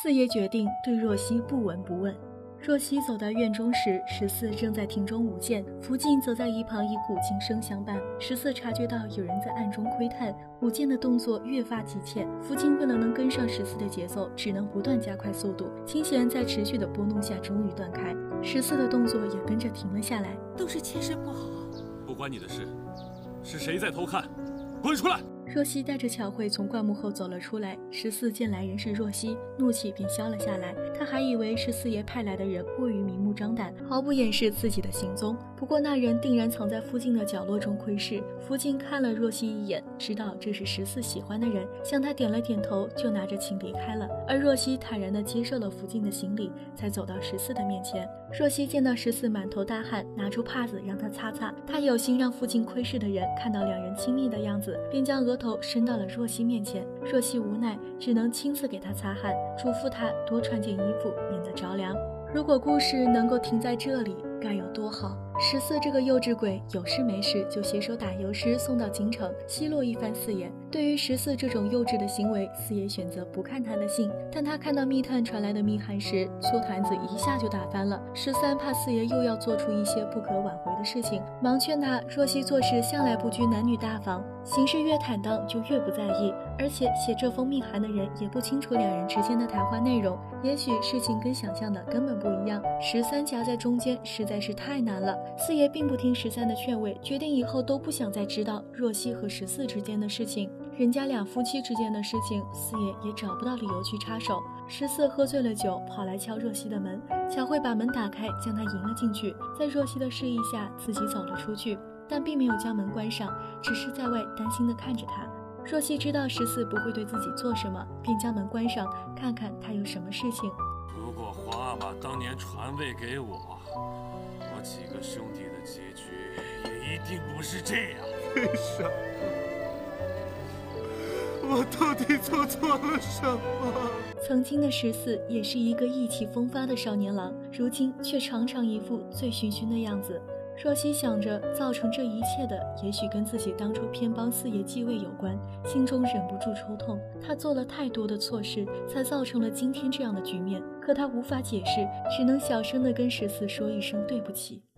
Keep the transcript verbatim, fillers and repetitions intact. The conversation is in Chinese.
四爷决定对若曦不闻不问。若曦走到院中时，十四正在庭中舞剑，福晋则在一旁以古琴声相伴。十四察觉到有人在暗中窥探，舞剑的动作越发急切。福晋为了能跟上十四的节奏，只能不断加快速度。琴弦在持续的拨弄下，终于断开。十四的动作也跟着停了下来。都是妾身不好，不关你的事，是谁在偷看？滚出来！若曦带着巧慧从灌木后走了出来，十四见来人是若曦，怒气便消了下来。他还以为是四爷派来的人过于明目张胆，毫不掩饰自己的行踪。不过那人定然藏在附近的角落中窥视。福晋看了若曦一眼，知道这是十四喜欢的人，向他点了点头，就拿着琴离开了。而若曦坦然地接受了福晋的行礼，才走到十四的面前。若曦见到十四满头大汗，拿出帕子让他擦擦。他有心让附近窥视的人看到两人亲密的样子，便将额头伸到了若曦面前。若曦无奈，只能亲自给他擦汗，嘱咐他多穿件衣服，免得着凉。如果故事能够停在这里，该有多好！十四这个幼稚鬼，有事没事就携手打油诗送到京城，奚落一番四爷。对于十四这种幼稚的行为，四爷选择不看他的信。但他看到密探传来的密函时，醋坛子一下就打翻了。十三怕四爷又要做出一些不可挽回的事情，忙劝他：若曦做事向来不拘男女大防，行事越坦荡就越不在意。而且写这封密函的人也不清楚两人之间的谈话内容，也许事情跟想象的根本不一样。十三夹在中间实在是太难了。四爷并不听十三的劝慰，决定以后都不想再知道若曦和十四之间的事情。人家俩夫妻之间的事情，四爷也找不到理由去插手。十四喝醉了酒，跑来敲若曦的门，巧慧把门打开，将他迎了进去，在若曦的示意下，自己走了出去，但并没有将门关上，只是在外担心地看着他。若曦知道十四不会对自己做什么，便将门关上，看看他有什么事情。如果皇阿玛当年传位给我，我几个兄弟的结局也一定不是这样。为什么？我到底做错了什么？曾经的十四也是一个意气风发的少年郎，如今却常常一副醉醺醺的样子。若曦想着，造成这一切的，也许跟自己当初偏帮四爷继位有关，心中忍不住抽痛。他做了太多的错事，才造成了今天这样的局面。可他无法解释，只能小声地跟十四说一声对不起。